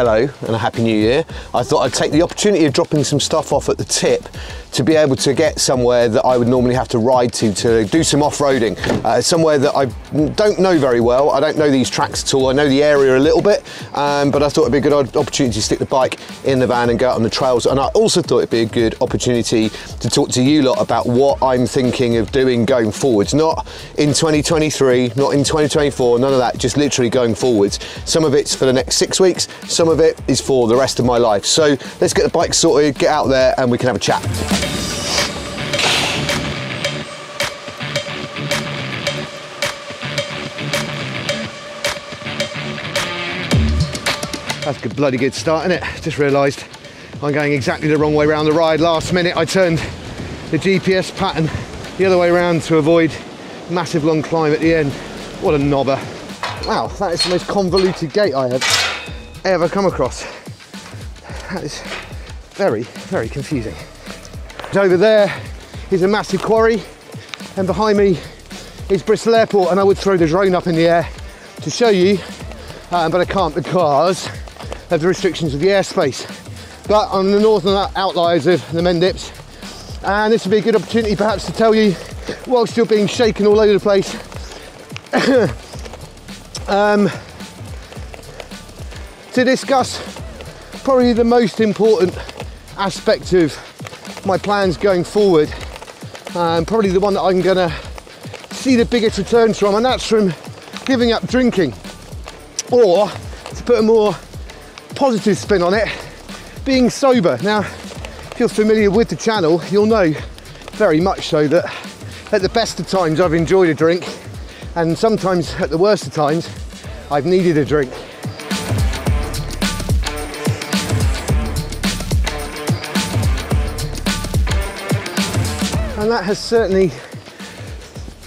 hello and a happy new year, I thought I'd take the opportunity of dropping some stuff off at the tip to be able to get somewhere that I would normally have to ride to do some off-roading, somewhere that I don't know very well. I don't know these tracks at all. I know the area a little bit, but I thought it'd be a good opportunity to stick the bike in the van and go out on the trails. And I also thought it'd be a good opportunity to talk to you lot about what I'm thinking of doing going forwards, not in 2023, not in 2024, none of that, just literally going forwards. Some of it's for the next 6 weeks, some of it is for the rest of my life. So let's get the bike sorted, get out there, and we can have a chat. That's a bloody good start, isn't it? Just realised I'm going exactly the wrong way around the ride. Last minute I turned the GPS pattern the other way around to avoid massive long climb at the end. What a knobber. Wow, that is the most convoluted gate I have ever come across. That is very, very confusing. Over there is a massive quarry, and behind me is Bristol Airport, and I would throw the drone up in the air to show you, but I can't because of the restrictions of the airspace. But I'm in the northern outliers of the Mendips, and this would be a good opportunity perhaps to tell you, while still being shaken all over the place, to discuss probably the most important aspect of my plans going forward, and probably the one that I'm gonna see the biggest returns from, and that's from giving up drinking. Or, to put a more positive spin on it, being sober. Now, if you're familiar with the channel, you'll know very much so that at the best of times I've enjoyed a drink, and sometimes at the worst of times I've needed a drink. And that has certainly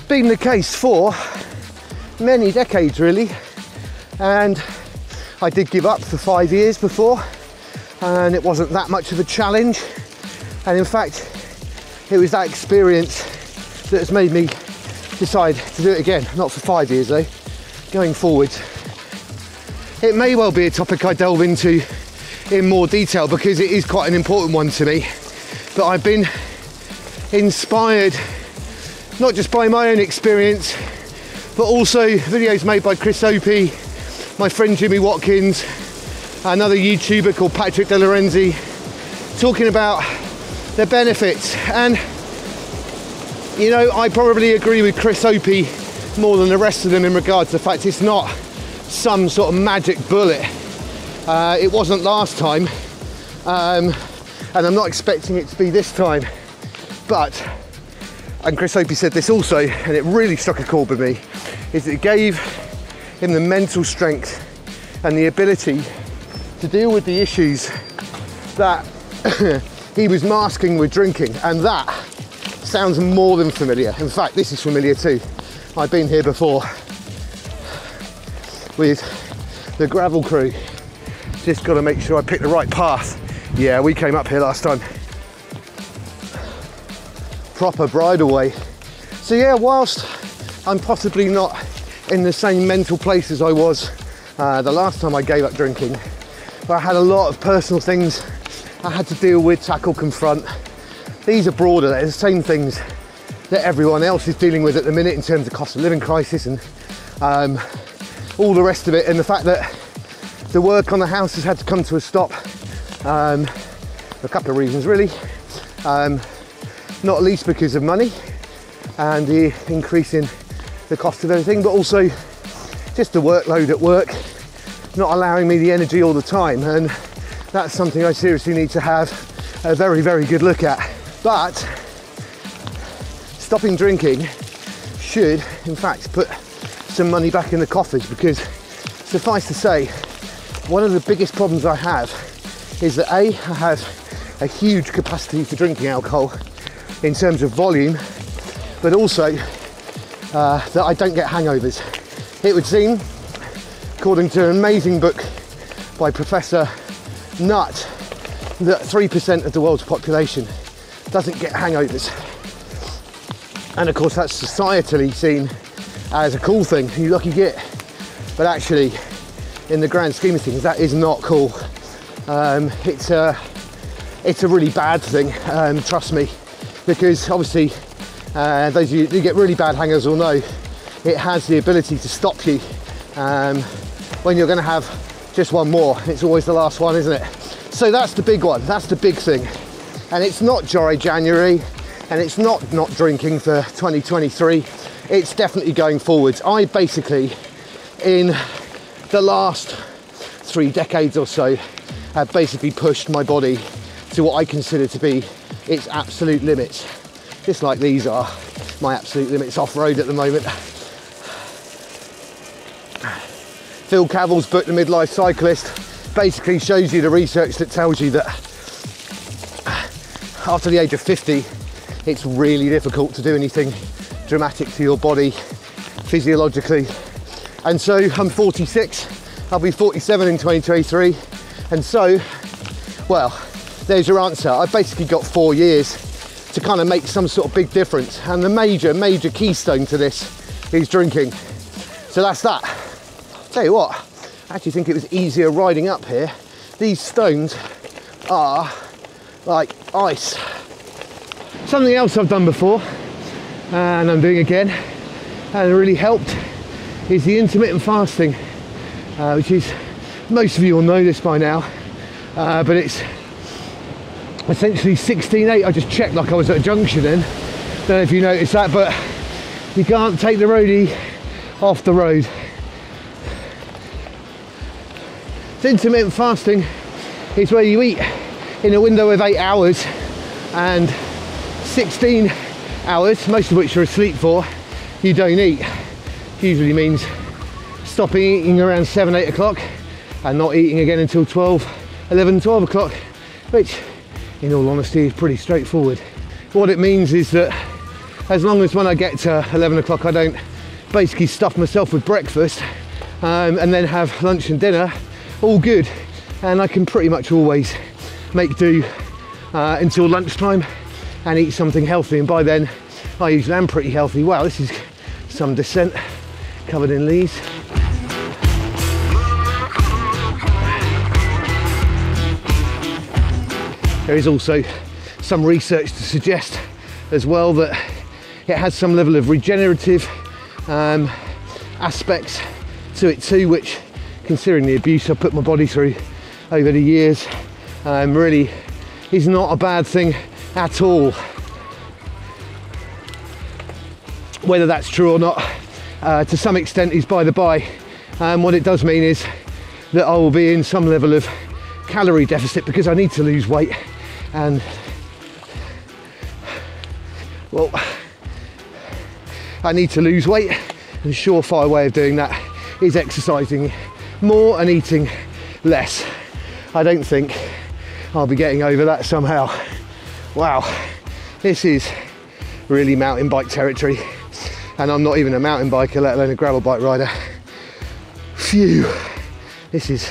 been the case for many decades, really. And I did give up for 5 years before, and it wasn't that much of a challenge, and in fact it was that experience that has made me decide to do it again. Not for 5 years though, going forwards. It may well be a topic I delve into in more detail because it is quite an important one to me, but I've been inspired not just by my own experience but also videos made by Chris Opie, my friend Jimmy Watkins, another YouTuber called Patrick DeLorenzi, talking about the benefits. And you know, I probably agree with Chris Opie more than the rest of them in regards to the fact it's not some sort of magic bullet. It wasn't last time, and I'm not expecting it to be this time. But, and Chris Opie said this also, and it really struck a chord with me, is it gave him the mental strength and the ability to deal with the issues that he was masking with drinking. And that sounds more than familiar. In fact, this is familiar too. I've been here before with the gravel crew. Just got to make sure I pick the right path. Yeah, we came up here last time. Proper bridleway. So yeah, whilst I'm possibly not in the same mental place as I was the last time I gave up drinking, but I had a lot of personal things I had to deal with, tackle, confront. These are broader, they're the same things that everyone else is dealing with at the minute in terms of cost of living crisis and all the rest of it, and the fact that the work on the house has had to come to a stop for a couple of reasons really, not least because of money and the increase in the cost of everything, but also just the workload at work not allowing me the energy all the time. And that's something I seriously need to have a very, very good look at. But stopping drinking should in fact put some money back in the coffers, because suffice to say, one of the biggest problems I have is that A, I have a huge capacity for drinking alcohol in terms of volume, but also that I don't get hangovers. It would seem, according to an amazing book by Professor Nutt, that 3% of the world's population doesn't get hangovers. And of course that's societally seen as a cool thing, you lucky git. But actually in the grand scheme of things, that is not cool. It's a really bad thing, trust me, because obviously those of you who get really bad hangers will know it has the ability to stop you when you're going to have just one more. It's always the last one, isn't it? So that's the big one, that's the big thing. And it's not Dry January, and it's not drinking for 2023. It's definitely going forwards. I basically, in the last 3 decades or so, have basically pushed my body to what I consider to be its absolute limits. Just like these are my absolute limits off-road at the moment. Phil Cavill's book, The Midlife Cyclist, basically shows you the research that tells you that after the age of 50, it's really difficult to do anything dramatic to your body physiologically. And so I'm 46, I'll be 47 in 2023. And so, well, there's your answer. I've basically got 4 years to kind of make some sort of big difference. And the major, major keystone to this is drinking. So that's that. Tell you what, I actually think it was easier riding up here. These stones are like ice. Something else I've done before, and I'm doing again, and it really helped, is the intermittent fasting, which is, most of you will know this by now, but it's essentially 16:8. I just checked like I was at a junction then. Don't know if you noticed that, but you can't take the roadie off the road. So intermittent fasting is where you eat in a window of 8 hours and 16 hours, most of which you're asleep for, you don't eat. Usually means stopping eating around 7, 8 o'clock and not eating again until 12, 11, 12 o'clock, which in all honesty is pretty straightforward. What it means is that as long as when I get to 11 o'clock I don't basically stuff myself with breakfast and then have lunch and dinner, all good. And I can pretty much always make do until lunchtime and eat something healthy, and by then I usually am pretty healthy. Wow, this is some descent covered in leaves. There is also some research to suggest as well that it has some level of regenerative aspects to it too, which, considering the abuse I've put my body through over the years, really is not a bad thing at all. Whether that's true or not, to some extent is by the by. What it does mean is that I will be in some level of calorie deficit because I need to lose weight. And well, I need to lose weight, and a surefire way of doing that is exercising more and eating less. I don't think I'll be getting over that somehow. Wow, this is really mountain bike territory, and I'm not even a mountain biker, let alone a gravel bike rider. Phew, this is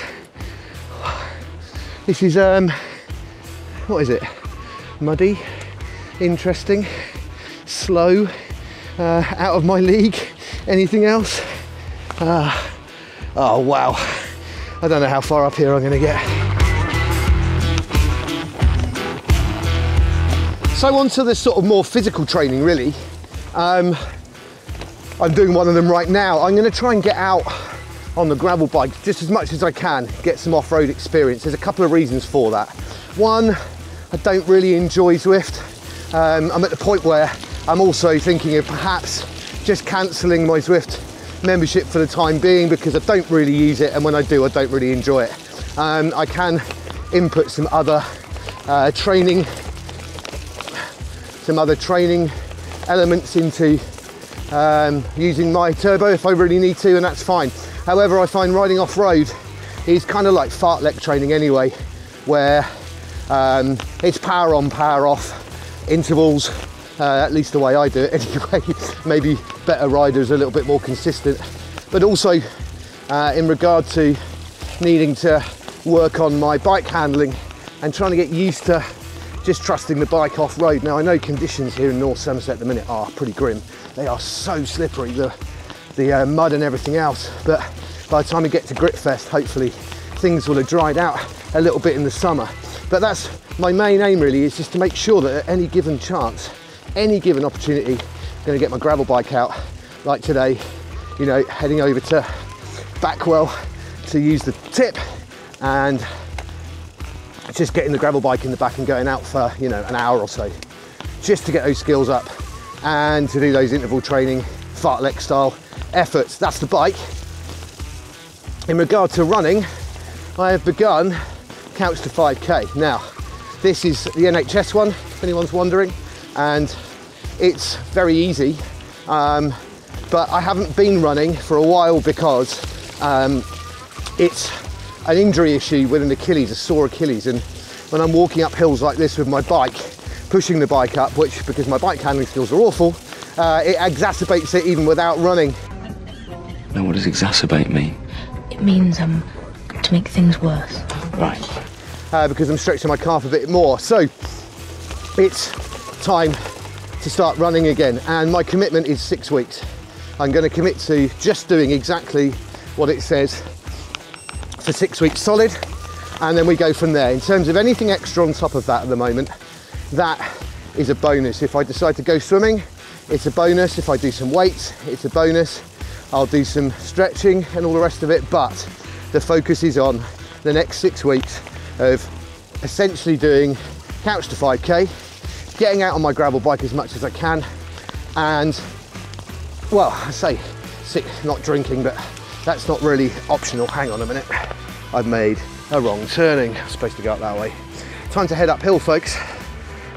what is it? Muddy, interesting, slow, out of my league. Anything else? Oh wow, I don't know how far up here I'm gonna get. So on to the sort of more physical training really. I'm doing one of them right now. I'm going to try and get out on the gravel bike just as much as I can, get some off-road experience. There's a couple of reasons for that. One, I don't really enjoy Zwift. I'm at the point where I'm also thinking of perhaps just cancelling my Zwift membership for the time being because I don't really use it, and when I do I don't really enjoy it. I can input some other training elements into using my turbo if I really need to, and that's fine. However, I find riding off-road is kind of like fartlek training anyway, where it's power on, power off intervals, at least the way I do it anyway. Maybe better riders are a little bit more consistent, but also in regard to needing to work on my bike handling and trying to get used to just trusting the bike off-road. Now I know conditions here in North Somerset at the minute are pretty grim. They are so slippery, the mud and everything else, but by the time we get to Gritfest, hopefully things will have dried out a little bit in the summer. But that's my main aim really, is just to make sure that at any given chance, any given opportunity, I'm going to get my gravel bike out, like today, you know, heading over to Backwell to use the tip, and just getting the gravel bike in the back and going out for, you know, an hour or so, just to get those skills up and to do those interval training, fartlek style efforts. That's the bike. In regard to running, I have begun Couch to 5K. Now, this is the NHS one, if anyone's wondering, and it's very easy, but I haven't been running for a while because it's an injury issue with an Achilles, a sore Achilles, and when I'm walking up hills like this with my bike, pushing the bike up, which, because my bike handling skills are awful, it exacerbates it even without running. Now, what does exacerbate mean? It means to make things worse. Right. Because I'm stretching my calf a bit more. So it's time to start running again, and my commitment is 6 weeks. I'm going to commit to just doing exactly what it says for 6 weeks solid, and then we go from there. In terms of anything extra on top of that at the moment, that is a bonus. If I decide to go swimming, it's a bonus. If I do some weights, it's a bonus. I'll do some stretching and all the rest of it, but the focus is on the next 6 weeks of essentially doing Couch to 5K, getting out on my gravel bike as much as I can, and, well, I say sick, not drinking, but that's not really optional. Hang on a minute. I've made a wrong turning. I'm supposed to go up that way. Time to head uphill, folks.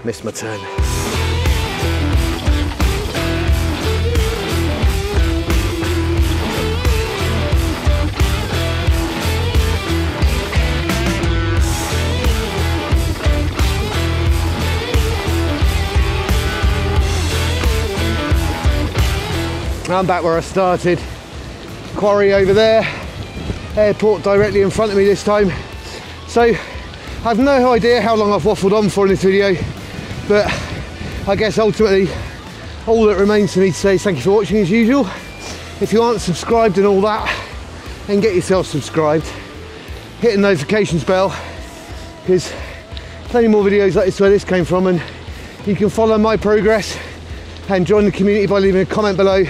Missed my turn. I'm back where I started. Quarry over there, airport directly in front of me this time. So I've no idea how long I've waffled on for in this video, but I guess ultimately all that remains for me to say is thank you for watching as usual. If you aren't subscribed and all that, then get yourself subscribed. Hit the notifications bell, because plenty more videos like this, where this came from, and you can follow my progress and join the community by leaving a comment below.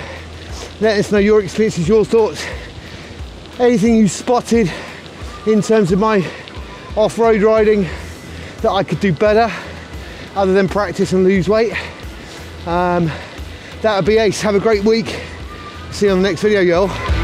Let us know your experiences, your thoughts, anything you spotted in terms of my off-road riding that I could do better, other than practice and lose weight. That'll be ace. Have a great week. See you on the next video, y'all.